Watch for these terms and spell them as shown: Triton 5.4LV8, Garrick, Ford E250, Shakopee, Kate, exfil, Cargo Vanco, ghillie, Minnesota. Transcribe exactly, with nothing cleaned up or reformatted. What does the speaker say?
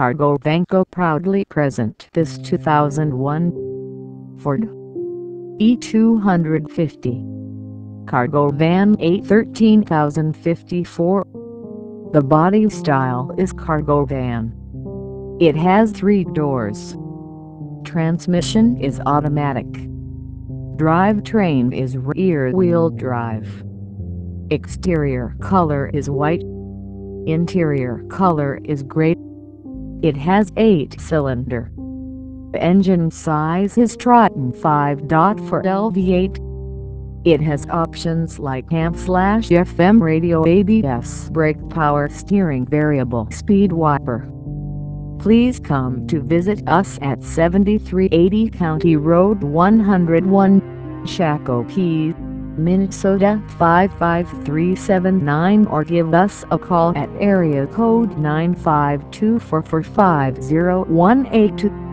Cargo Vanco proudly present this two thousand one Ford E two fifty Cargo Van A thirteen thousand fifty-four. The body style is Cargo Van. It has three doors. Transmission is automatic. Drivetrain is rear-wheel drive. Exterior color is white. Interior color is gray. It has eight cylinder. Engine size is Triton five point four L V eight. It has options like A M F M radio, A B S, brake, power steering, variable speed wiper. Please come to visit us at seventy-three eighty County Road one hundred one, Shakopee, Minnesota five five three seven nine, or give us a call at area code nine five two four four five zero one eight two.